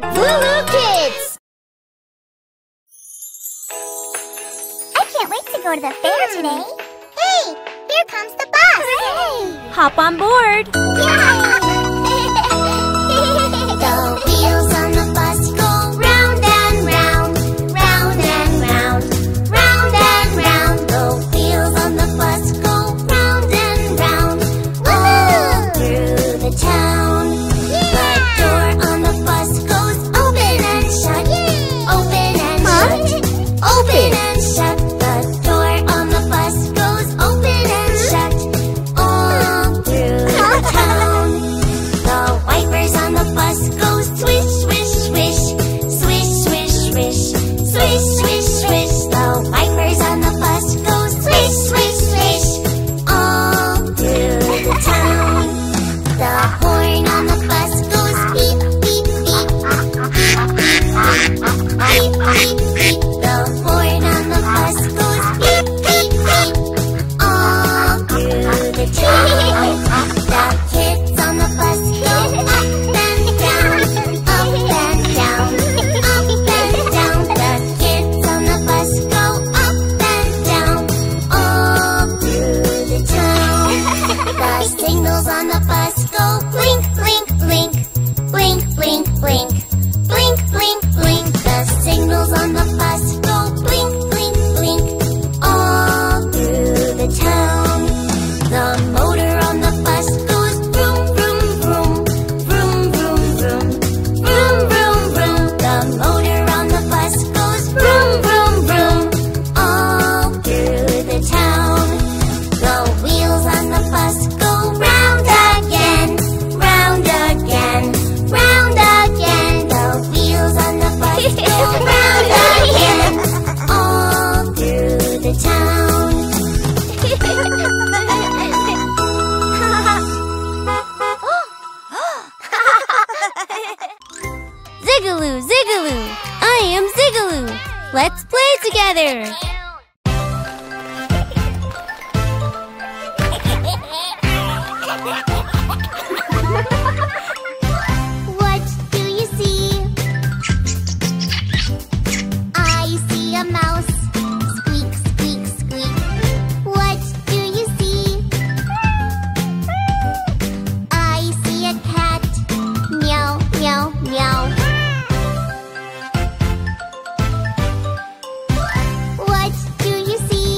LooLoo Kids! I can't wait to go to the fair today. Hey, here comes the bus! Hooray! Hop on board! Yeah! The wheels on the bus go round and round, round and round, round and round. The wheels on the bus go round and round, all through the town. The door on the bus goes open and shut, open and shut, open and shut. The door on the bus goes open and shut, all through the town. The wipers on the bus go swish, swish, swish, swish, swish, swish, swish, swish, swish. The wipers on the bus go swish, swish, swish, all through the town. The horn on the bus goes beep, beep, beep, beep, beep, beep. The horn on the bus goes beep, beep, beep, all through the town. The kids on the bus go up and down. On the bus go blink, blink, blink, blink, blink, blink, blink, blink, blink. The signals on the bus go blink, blink, blink, all through the town. The motor on the bus goes vroom, vroom, vroom, vroom, vroom, vroom, vroom, vroom, vroom. The motor on the bus goes vroom, vroom, vroom, all through the town. The wheels on the bus go round. Ziggaloo, Ziggaloo, I am Ziggaloo. Let's play together. What do you see? I see a mouse. Squeak, squeak, squeak. What do you see? I see a cat. Meow, meow, meow. What do you see?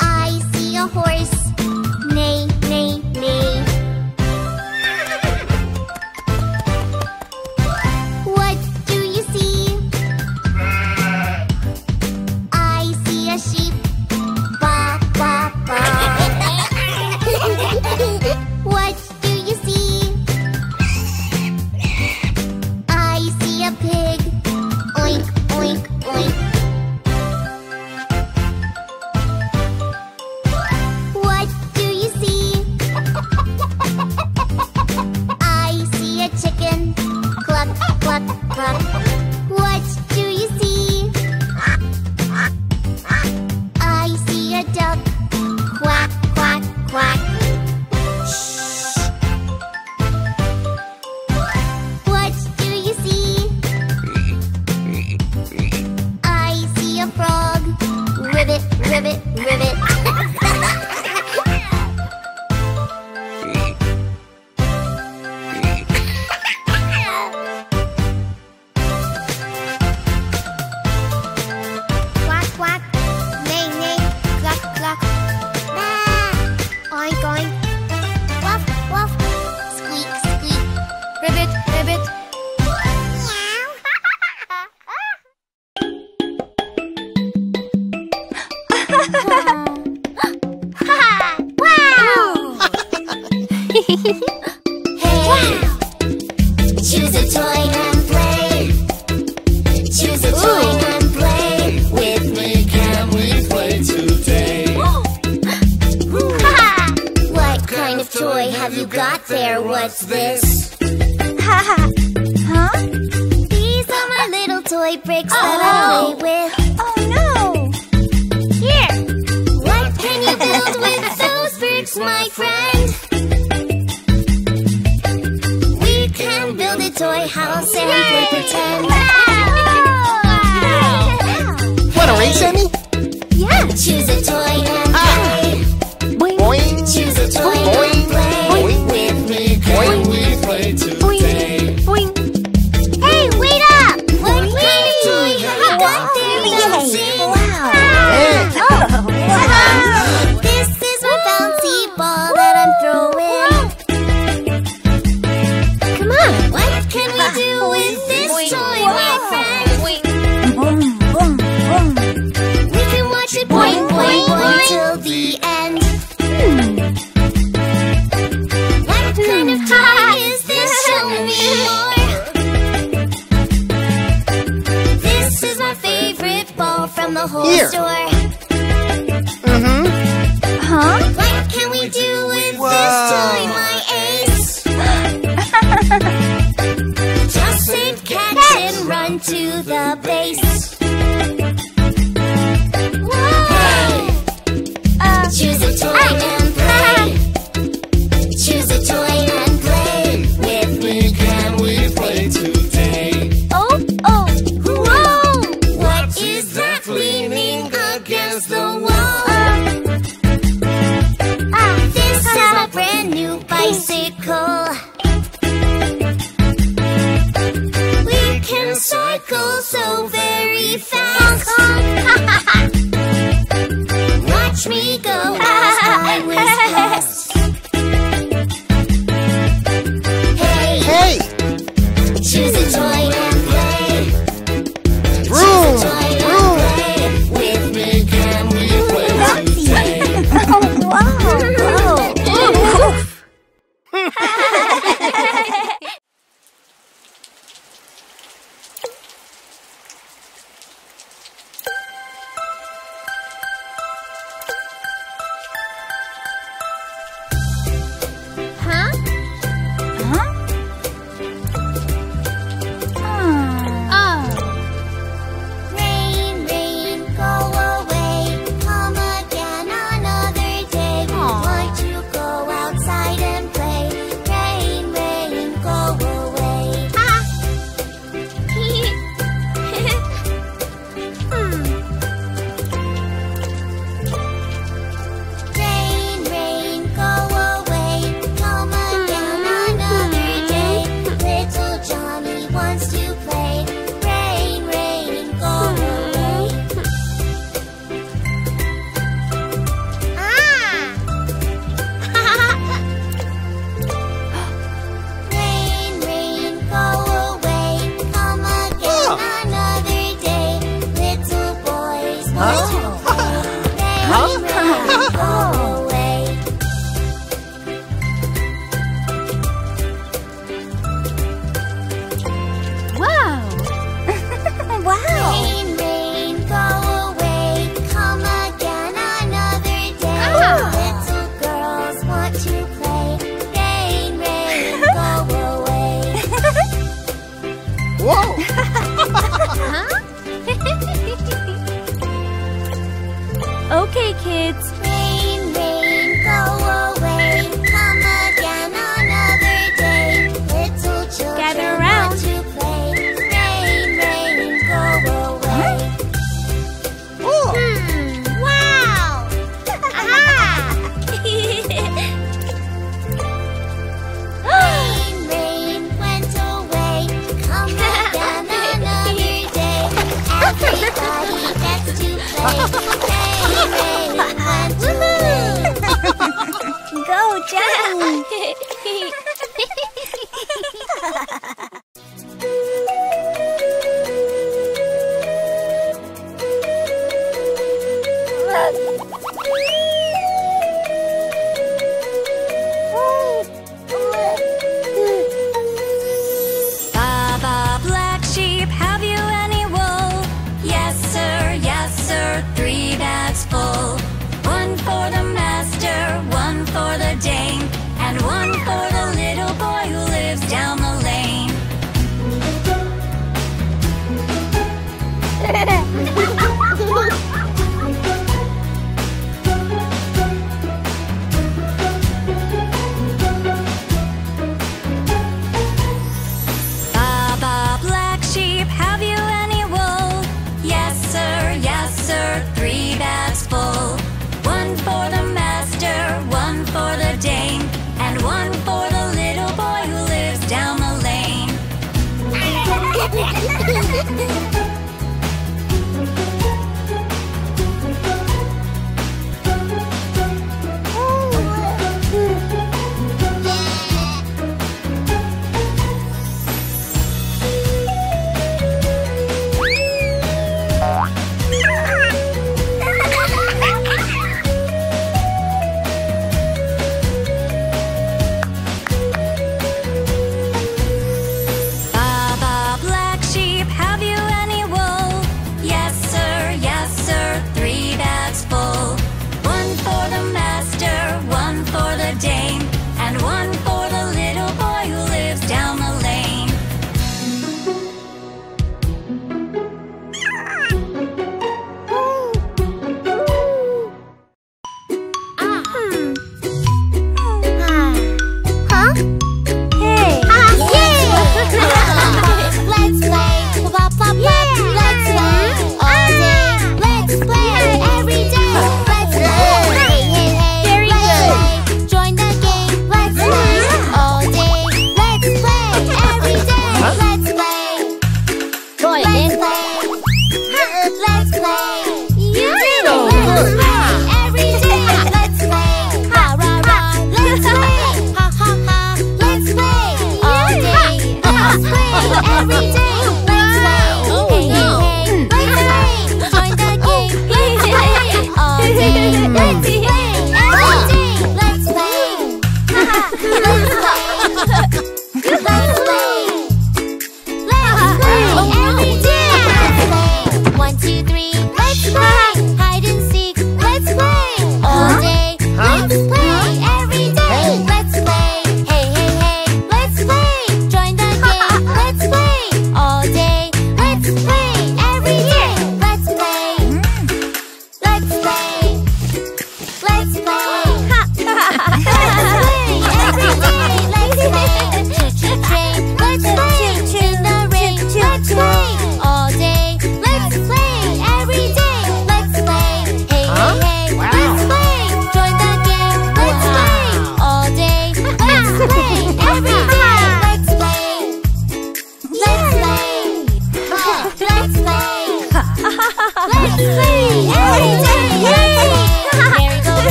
I see a horse. Neigh, neigh, neigh. What do you see? I see a sheep. Ba, ba, ba. What do you see? I see a pig. What do you see? I see a duck. Quack, quack, quack. Shh. What do you see? I see a frog. Ribbit, ribbit, ribbit. These are my little toy bricks that I play with. Oh no! toy, Sammy? Yeah. Choose a toy and play. Boing. Boing. Choose a toy boing. And play. Boing. With me, can boing. We play today? Boing. Boing. Hey, wait up! We're winning! I got there! Wow! Yeah. Oh! Wow! This is my bouncy ball that I'm throwing. Come on! What can we do with this toy, my friend? Boing, boing, boing, till the end. What kind of toy is this? Show me more. This is my favorite ball from the whole store. Mm-hmm. Huh? What can we do with this toy, my ace? Just save cats and run to the base. Choose a toy and play. Choose a toy and play. With me, can we play today? Oh, oh, whoa! What is that leaning against the wall? This is a brand new bicycle. We can cycle so very fast. Watch me go as I was past. Hey, hey! Choose a toy and play. Room, room. With me, can we play today? Oh, wow! Oh. One for the master, one for the dame, and one for the little.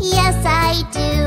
Yes, I do.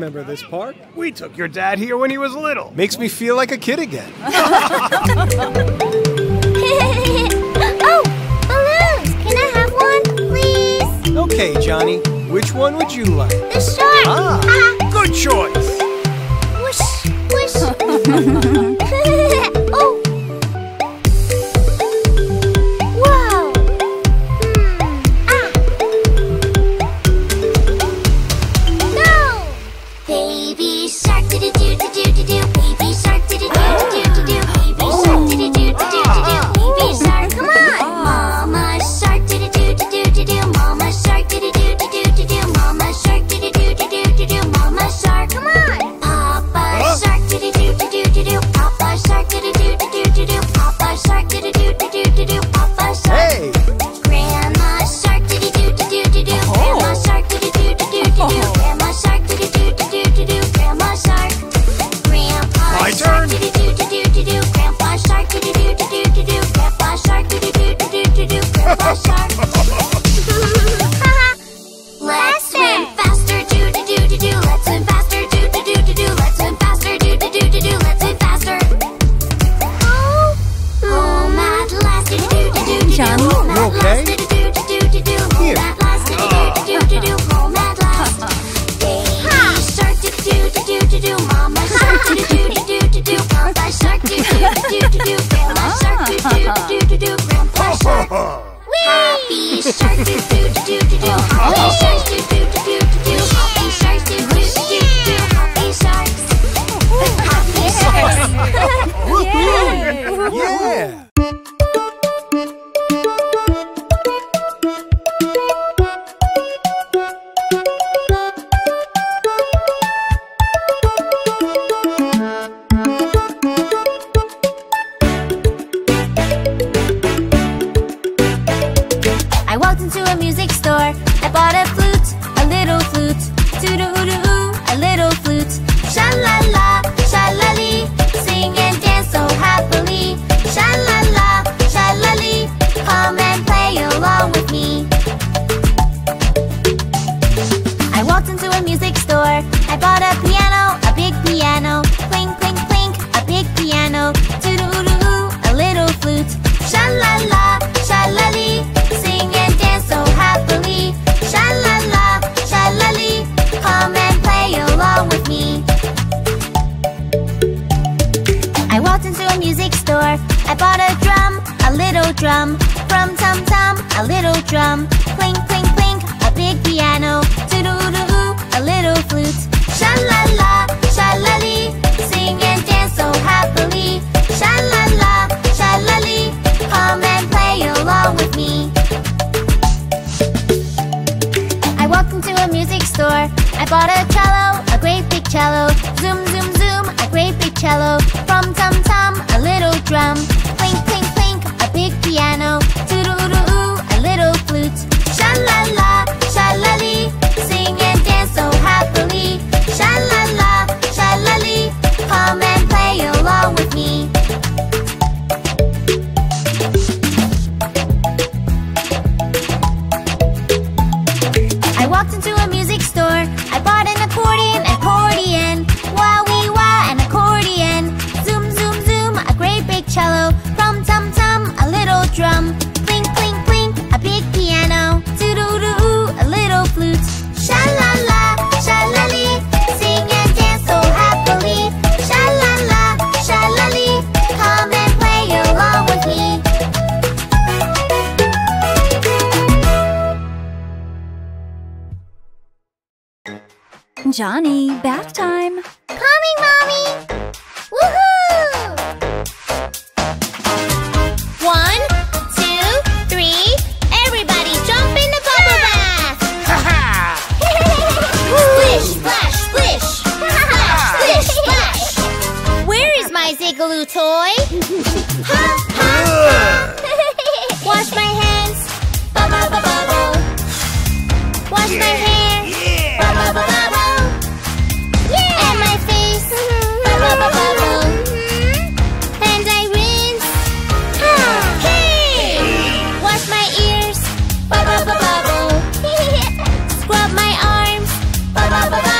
remember this park. We took your dad here when he was little. Makes me feel like a kid again. Oh, balloons! Can I have one, please? Okay, Johnny. Which one would you like? The shark! Ah, good choice! Whoosh, whoosh. Oh! Johnny, bath time! Coming, Mommy! Woohoo! 1, 2, 3, everybody jump in the bubble bath! Ha ha! Splish, splash, splish! Splash, splish, splash! Where is my Ziggaloo toy? Ha ha! Wash my hands! Bubble, bubble, bubble! Wash my hair! Bubble, bubble, bubble! Bubble, bubble, bubble. Scrub my arms. Bubble, bubble, bubble.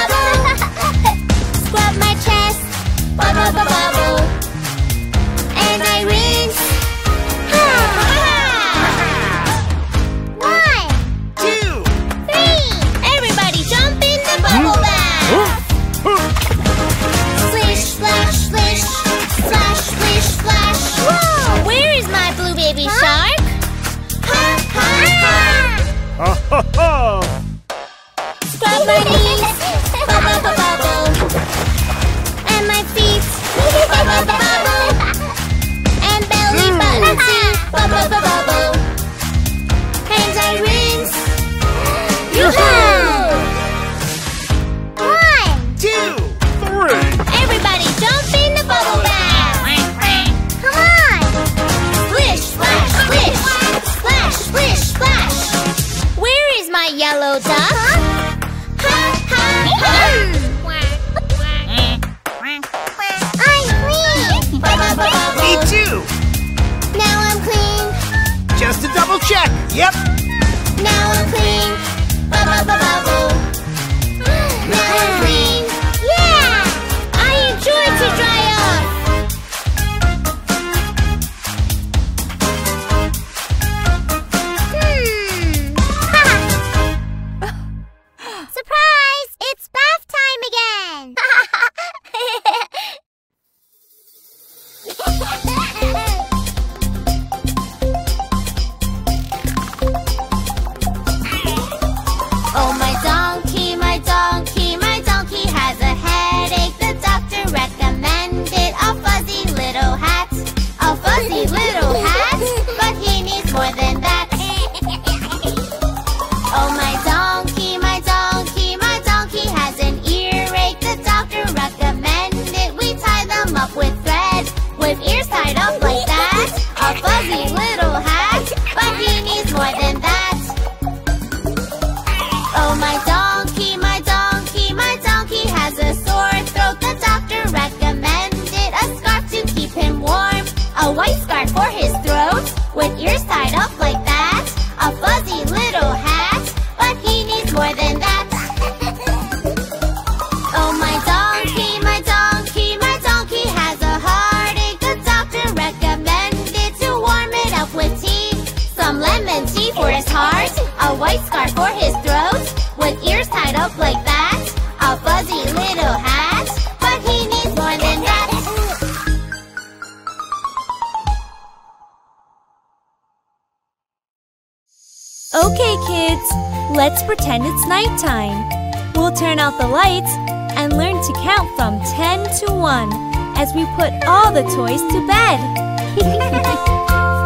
Okay, kids, let's pretend it's nighttime. We'll turn out the lights and learn to count from 10 to 1 as we put all the toys to bed.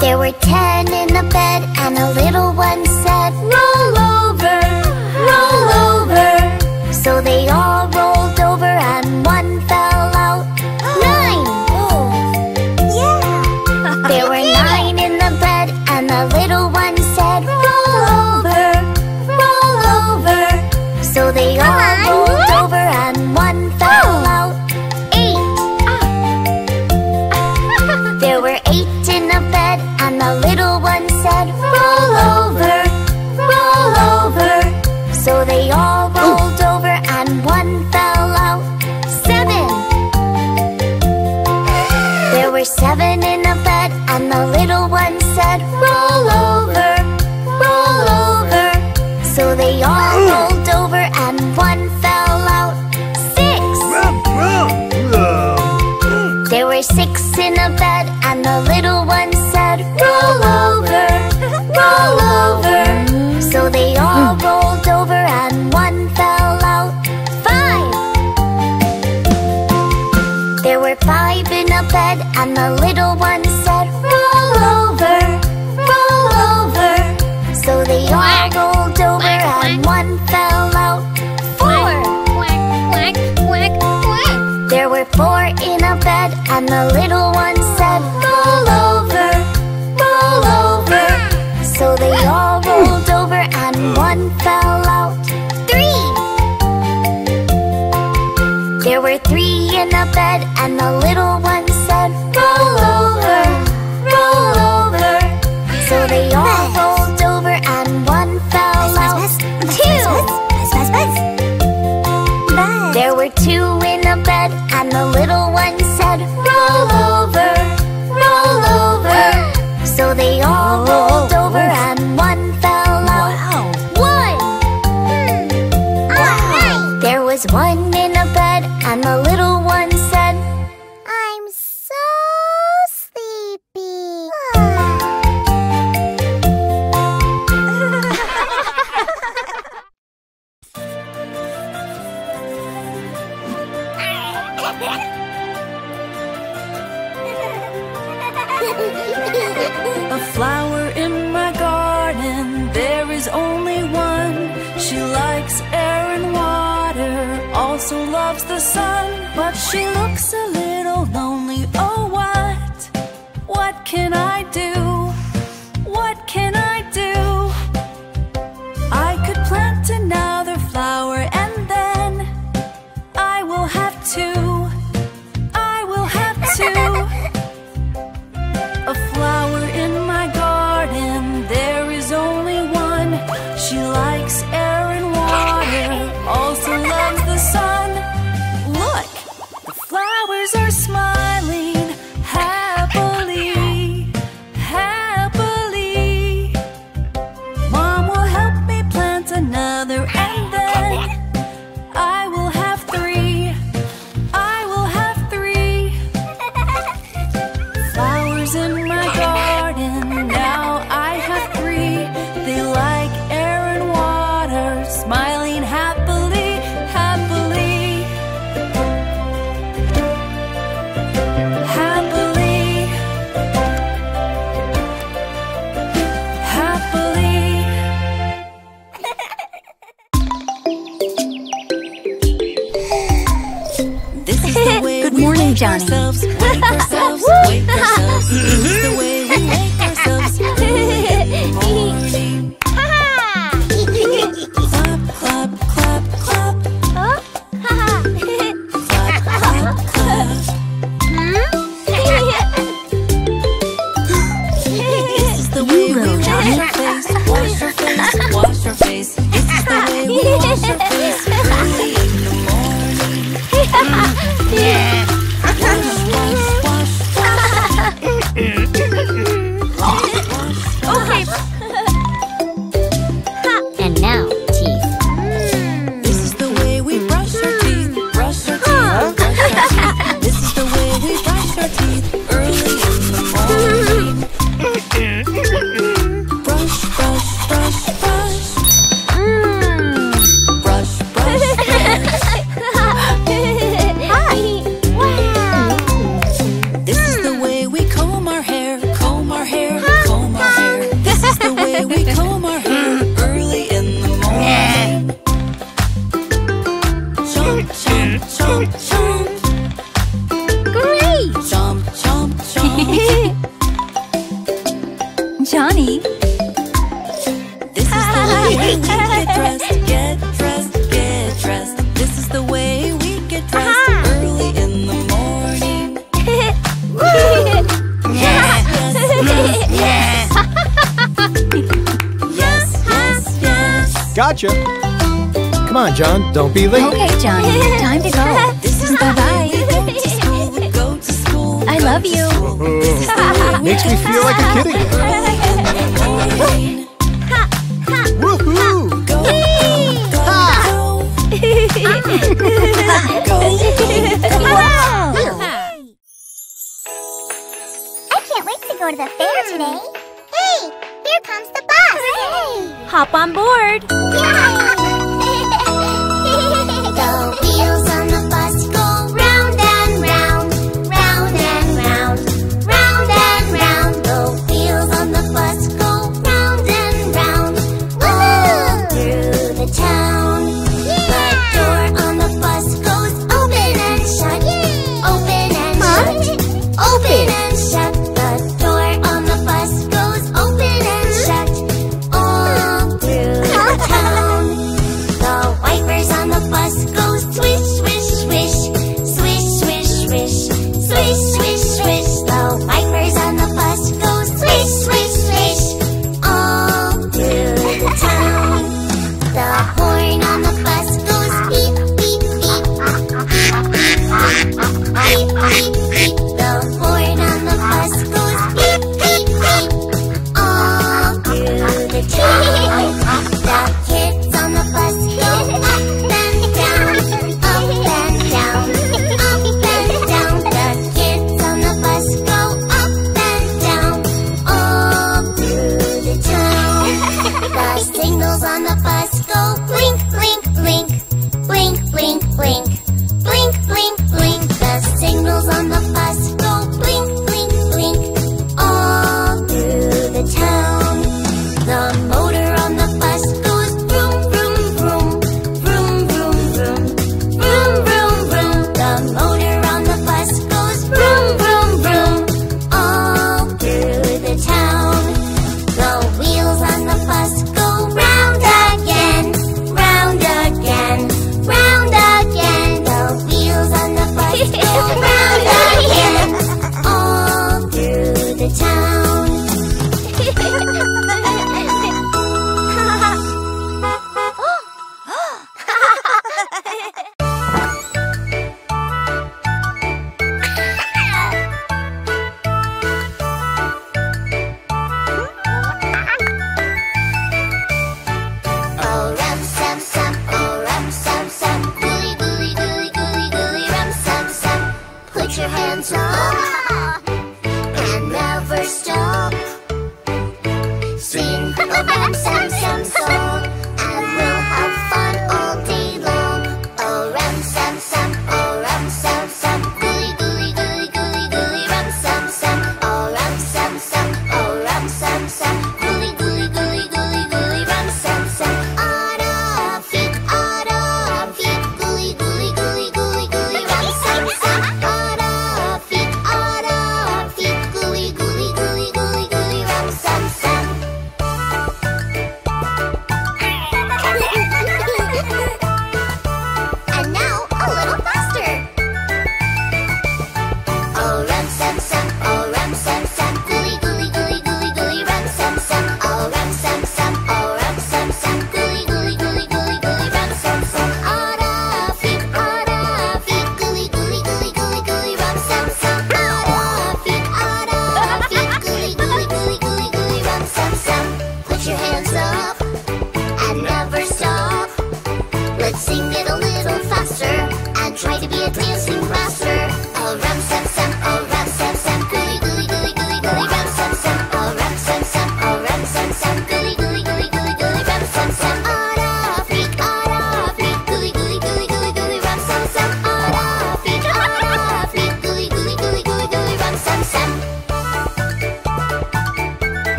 There were 10 in the bed and a little one said, "Roll over, roll over." So they all rolled over and one fell out. 9! Oh, yeah! There were 9 in the bed and the little one said, "Roll over, roll over." So they all rolled over and one fell out. 8! There were 8 in the bed and the little one said, "Roll over, roll over." So they all rolled over and one fell out. 7! There were 7 in the bed and the little one said, "Roll over, roll over." So they all rolled over and one fell out. 6! There were 6 in the bed and the little one said, "Roll over, roll over." So they all rolled over and one fell out. 5! There were 5 in the bed and the little one said, "Roll over, roll over." So they all rolled over and one fell out. 4! There were 4 in a bed and the little one said, "Roll over, roll over." So they all rolled over and one fell out. 3! There were 3 in a bed and the little one said, "Roll over, roll over." So they all rolled over and one fell out. 2! There were 2 in a bed and the little one said, "Roll over, roll over." So they all rolled over and one fell out. 1! There was 1 in a bed and the little one said, "I'm so sleepy." A flower in my garden, there is only one. She likes air and water, also loves the sun. But she looks a little lonely, oh what? What can I do? What can I do? I could plant another flower and then I will have to, I will have to. A flower in my garden, there is only one. She likes air and water, also loves the sun. Look, the flowers are smiling happily. Johnny. Gotcha. Come on, John. Don't be late. Okay, Johnny. Time to go. Bye-bye. I love you. Makes me feel like a kid again. Woohoo! Go, I can't wait to go to the fair today. Hey, here comes the bus. Hooray. Hop on board.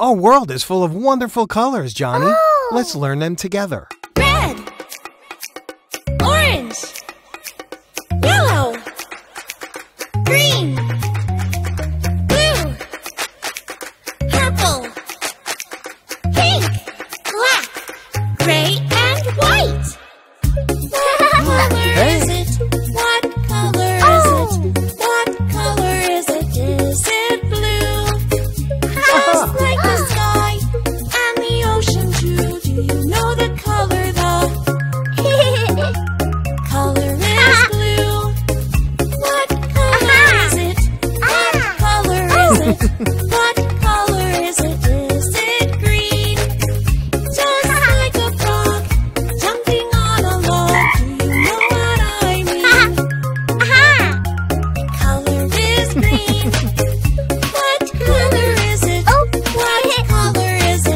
Our world is full of wonderful colors, Johnny. Oh. Let's learn them together. Red, orange, yellow, green, blue, purple, pink, black, gray, and white. What color is it? What color is it? What color is it? Is it blue? Just like the sky and the ocean too. Do you know the color the color is blue? What color is it? What color is it? What color is it? Is it green? Just like a frog jumping on a log. Do you know what I mean? Color is green. What color is it? What color is it?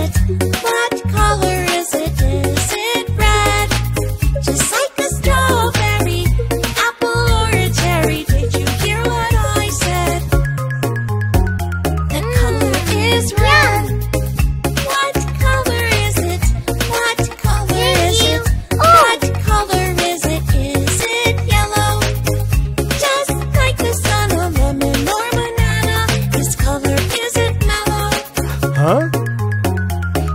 What color is it? Is it red? Just like a strawberry, apple, or a cherry. Did you hear what I said? The color is red. What color is it? What color is it? What color is it? Is it yellow? Just like the sun, a lemon or banana. This color isn't mellow. Huh?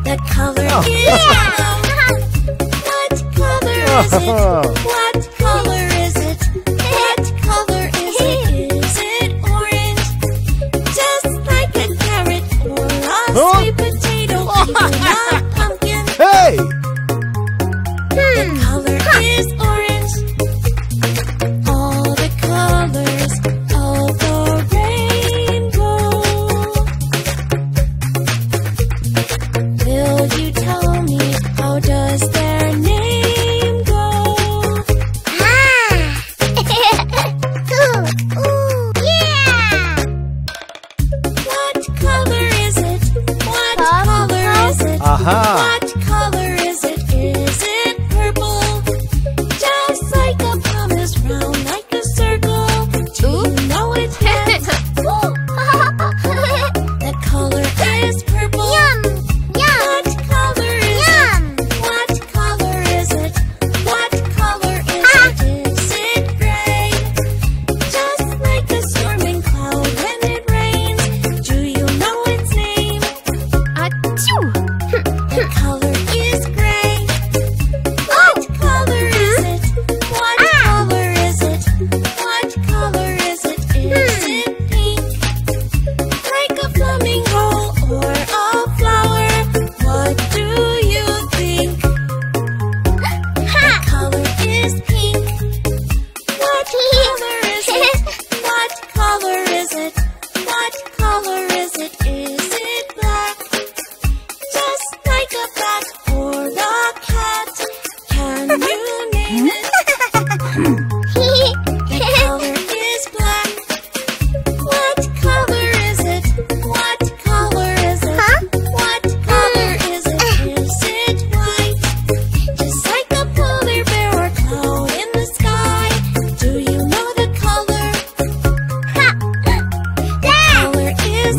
The color is yellow. What color is it? What color is it? What color is it? Is it orange? Just like a carrot or a sweet potato or a pumpkin. Hey! The color is orange. All the colors of the rainbow. Will you tell me how does their name go? What color is it? What color is it? Aha. What color is it? Is it purple? Just like a promise, round like a circle. Do you know it yet? The color is purple. What color is it? What color is it? What color is it? Is it gray? Just like a storming cloud when it rains. Do you know its name? The color is gray. What color is it? What color is it? What color is it? Is it pink? Like a flamingo or a flower? What do you think? The color is pink. What color is it? What color is it? What color is it? Is it black? Just like a bat or a cat. Can you name it? The color is black. What color is it? What color is it? What color is it? Is it white? Just like a polar bear or cloud in the sky. Do you know the color? The color is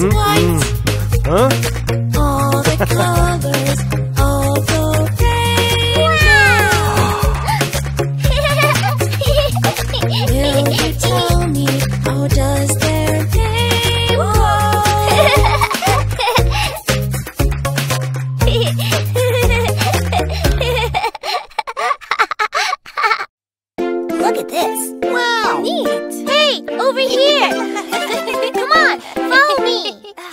white. Huh? All the colors of the rainbow. Will you tell me how does their name go? Look at this. Wow. Neat. Hey, over here. Come on, follow me.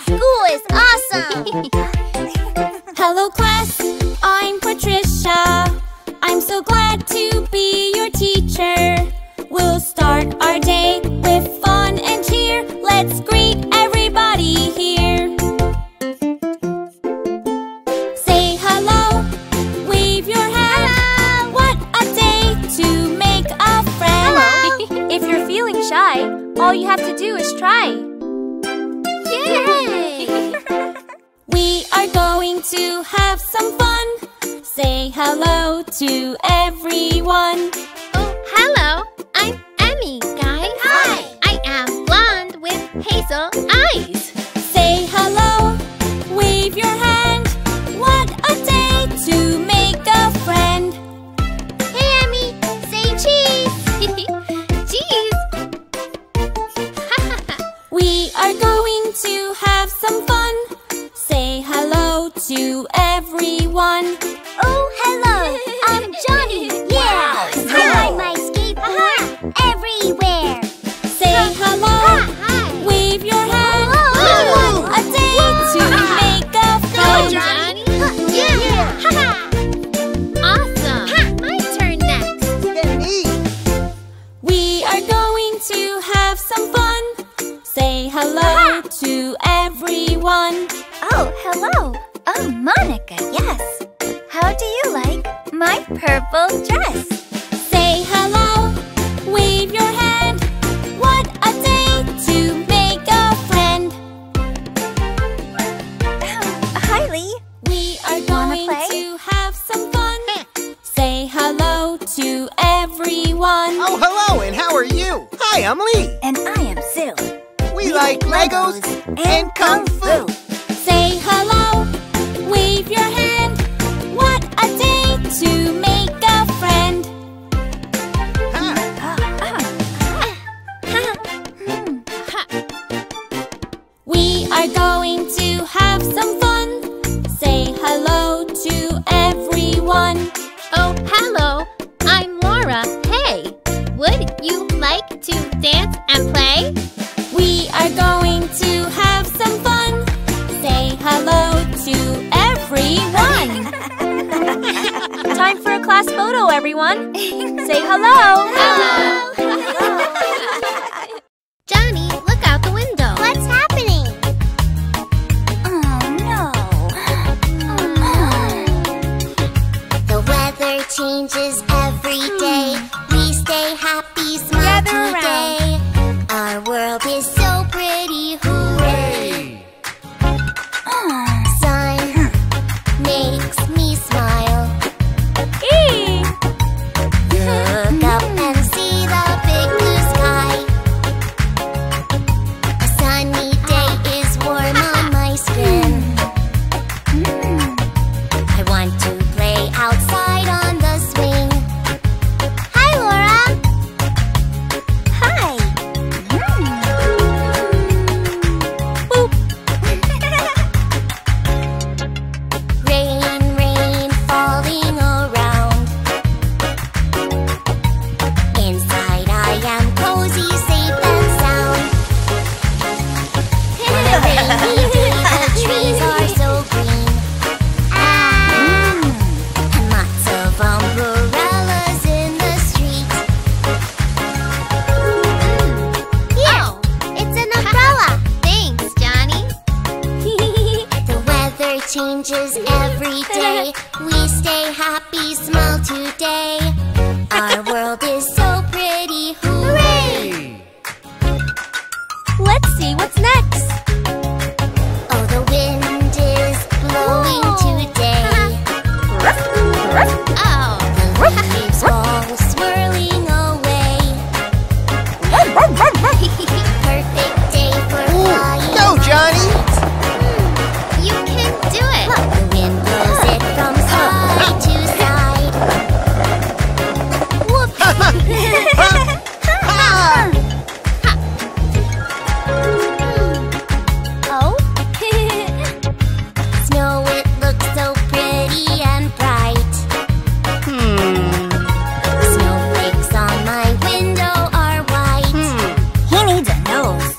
School is awesome. Hello, class. I'm Patricia. I'm so glad to be your teacher. We'll start our day with fun and cheer. Let's greet everybody here. Say hello, wave your hand. What a day to make a friend. If you're feeling shy, all you have to do is try. We are going to have some fun. Say hello to everyone. Oh, hello. I'm Emmy, guys. Hi. I am blonde with hazel eyes. Say hello, wave your to everyone. Oh, hello, I'm Johnny. Yeah, hi, my skateboard everywhere. Say hello, hi. Wave your hand. Hello. A day to make a friend. Hello, Johnny. Awesome. My turn next. Then me. We are going to have some fun. Say hello to everyone. Oh, hello. Oh, Monica, yes. How do you like my purple dress? Say hello, wave your hand. What a day to make a friend. Harley, we are going to have some fun. Say hello to everyone. Oh, hello, and how are you? Hi, I'm Lee. And I am Sue. We like Legos and Kung Fu. Say hello, wave your hand. What a day to make a friend. We are going to have some fun. Say hello to everyone. Oh, hello, I'm Laura. Hey, would you like to dance and play? We are going to have some fun. Say hello to everyone. Time for a class photo, everyone. Say hello. Hello. Johnny, look out the window. What's happening? Oh, no. The weather changes every day. We stay happy, smile today. Our world is so pretty. Hooray! Sun makes me smile. Look up and see the big blue sky. A sunny day is warm on my skin. I want to play outside on the swing. Hi, Laura. Hi. Rain, rain, falling around. Inside I am cozy, safe and sound. On a rainy day, the trees are so green. And lots of umbrellas in the street. Oh, it's an umbrella. Thanks, Johnny. The weather changes every day. We stay happy, smile today. Our world is so pretty. Hooray! Let's see what's next. Oh, the wind is blowing today. Oh, the leaves all swirling away. Perfect day for flying. Go, Johnny. You can do it. The wind blows it from side to side. Oh. Snow, it looks so pretty and bright. Snowflakes on my window are white. He needs a nose.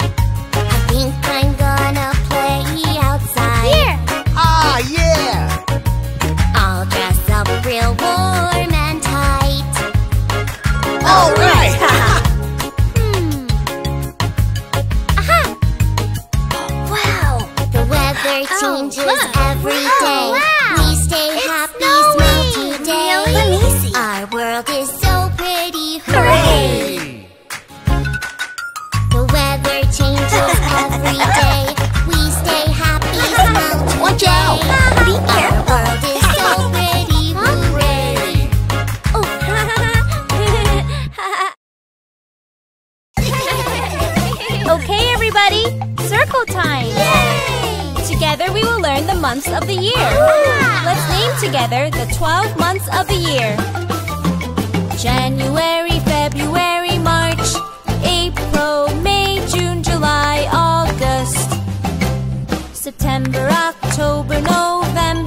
I think I'm gonna play outside. Ah, yeah. I'll dress up real warm and tight. All right. Wow. The weather changes every day. We stay happy, smile today. Our world is so pretty. Hooray! The weather changes every day. We stay happy, smile today. Watch out! Our world is so pretty. Hooray! Okay, everybody, circle time. Together we will learn the months of the year. Let's name together the 12 months of the year. January, February, March, April, May, June, July, August, September, October, November.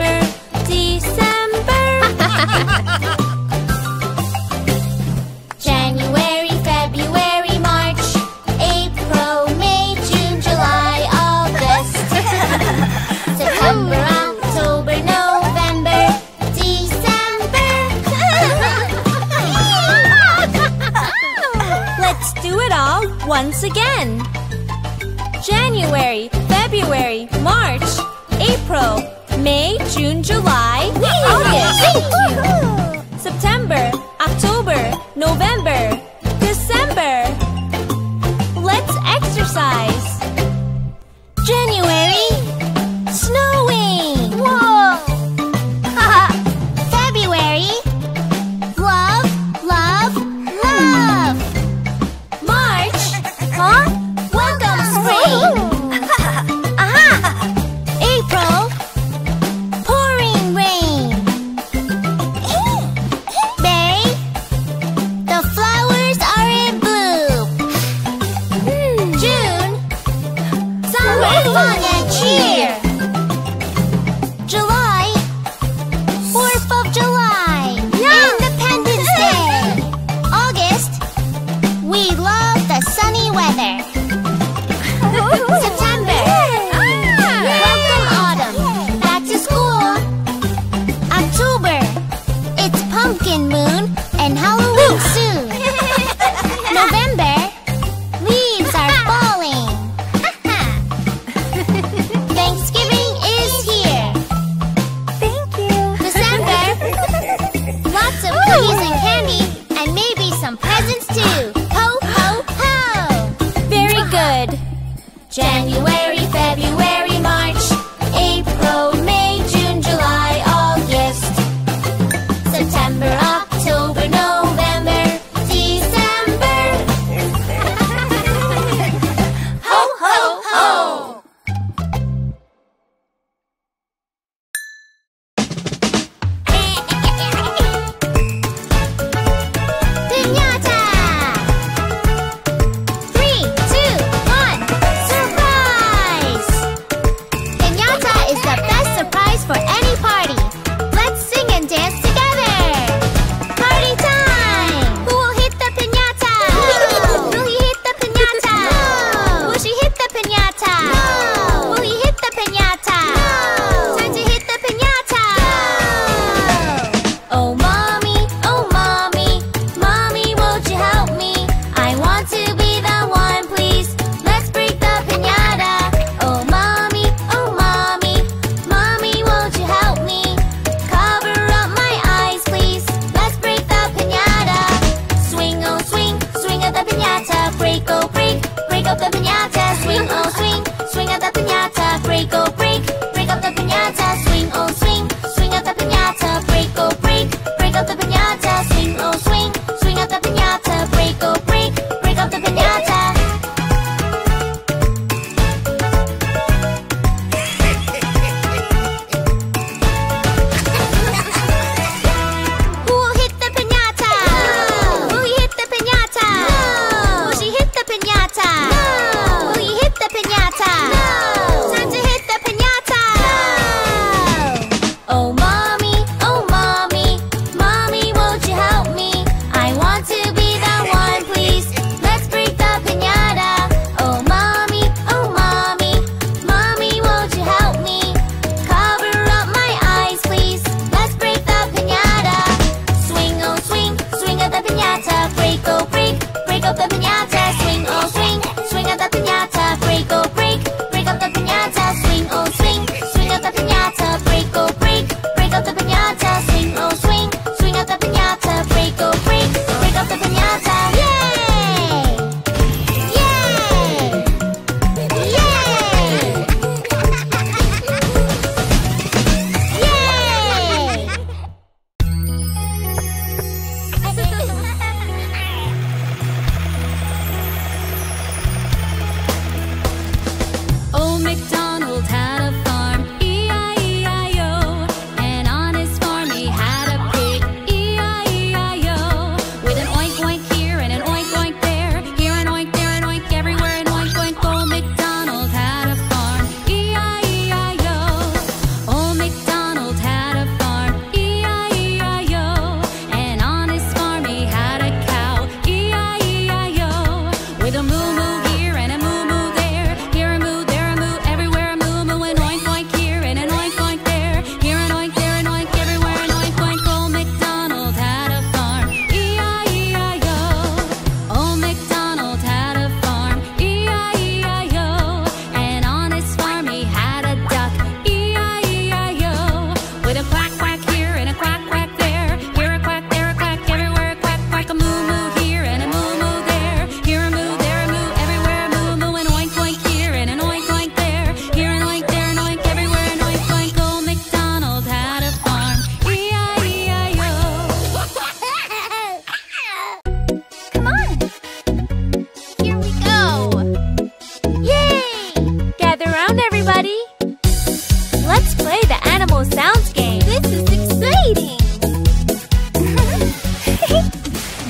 Let's play the animal sounds game. This is exciting.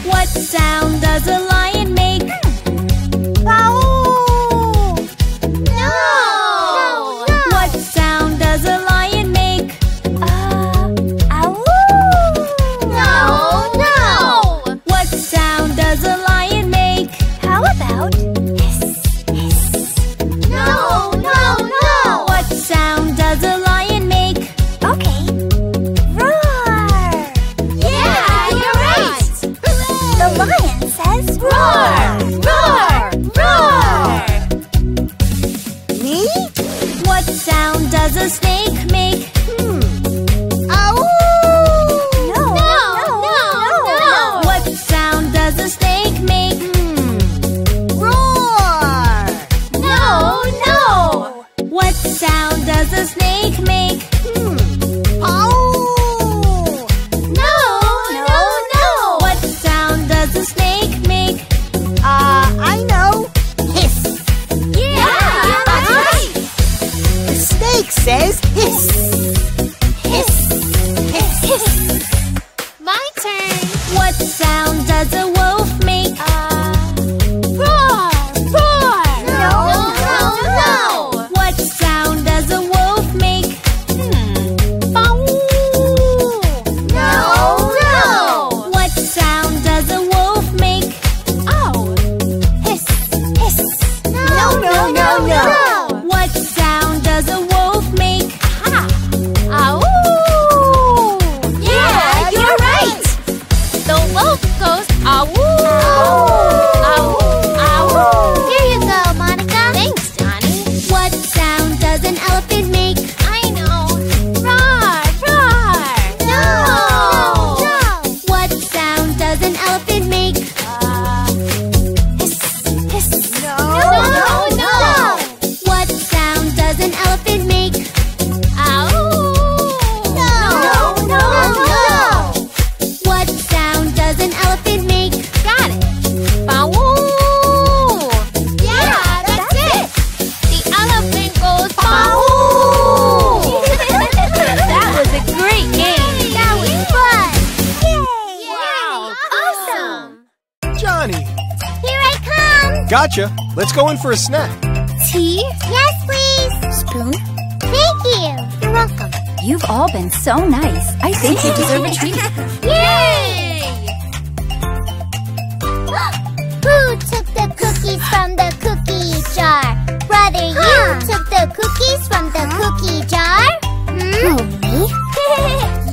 What sound does a lion make? Wow! No! What sound does a lion make? Ow! No! What sound does a lion make? How about hiss, hiss? No! What sound does a lion make? Okay. Roar! Yeah, you're right! The lion says roar! What sound does a snake make? Ow! No! What sound does a snake make? Roar! No! What sound does a snake make? Ow! No! What sound does a snake make? I know! Hiss! Yeah! Snake says hiss. Hiss, hiss, hiss. My turn. What sound does a wolf make? Roar, roar. No. What sound does a wolf make? Bow. No. What sound does a wolf make? Ow. Hiss, hiss. No. Gotcha. Let's go in for a snack. Tea? Yes, please. Spoon? Thank you. You're welcome. You've all been so nice. I think you deserve a treat. Yay! Who took the cookies from the cookie jar? Brother, you took the cookies from the cookie jar? Hmm? Oh, me?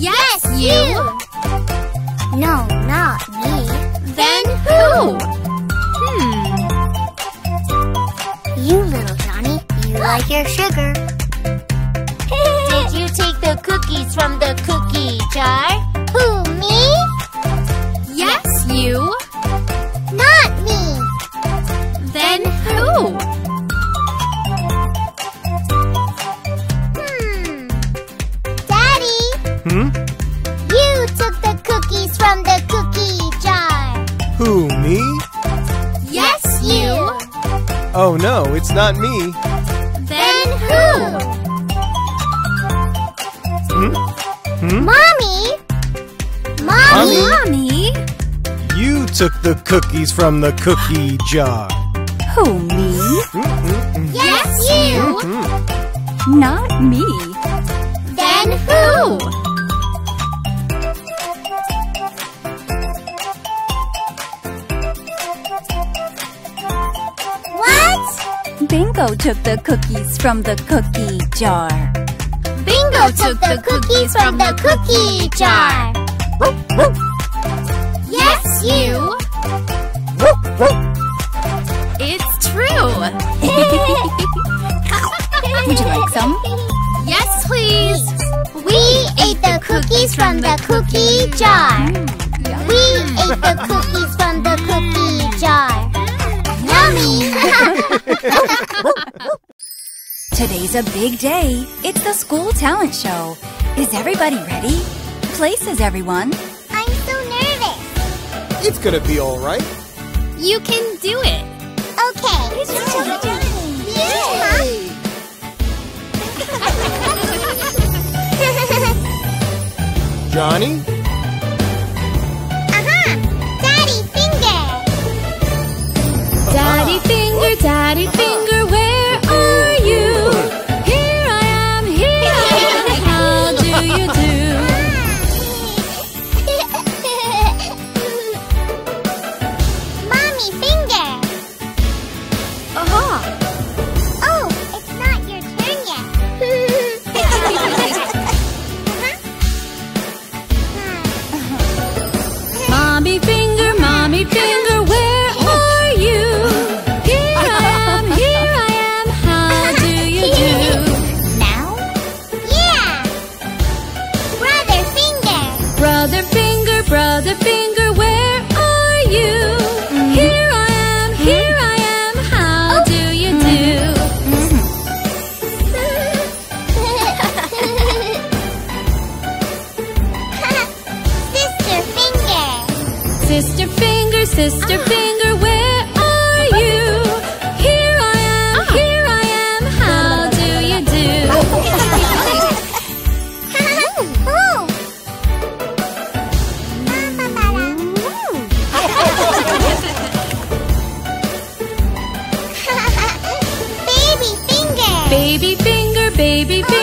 Yes, you. No, not me. Then who? You little Johnny, you like your sugar. Did you take the cookies from the cookie jar? Who, me? Yes, you. Not me. Then who? Daddy. You took the cookies from the cookie jar. Who, me? Yes, you. Oh no, it's not me. Then who? Mommy? You took the cookies from the cookie jar. Who, me? Yes, you. Not me. Then who? Bingo took the cookies from the cookie jar. Bingo took the cookies from the cookie jar. Yes, you. It's true. Would you like some? Yes, please. We ate the cookies from the cookie jar. We ate the cookies from the cookie jar. Today's a big day. It's the school talent show. Is everybody ready? Places, everyone. I'm so nervous. It's gonna be all right. You can do it. Okay. Yay! Johnny? Daddy Finger! Daddy Finger, Daddy Finger, where are you? Here I am, how do you do? Mommy Finger! Oh, it's not your turn yet. Mommy Finger! Finger, where are you? Here I am, how do you do? Now? Yeah! Brother Finger, where are you? Here I am, how do you do? Sister Finger! Sister Finger, where are you? Here I am, how do you do? Baby Finger,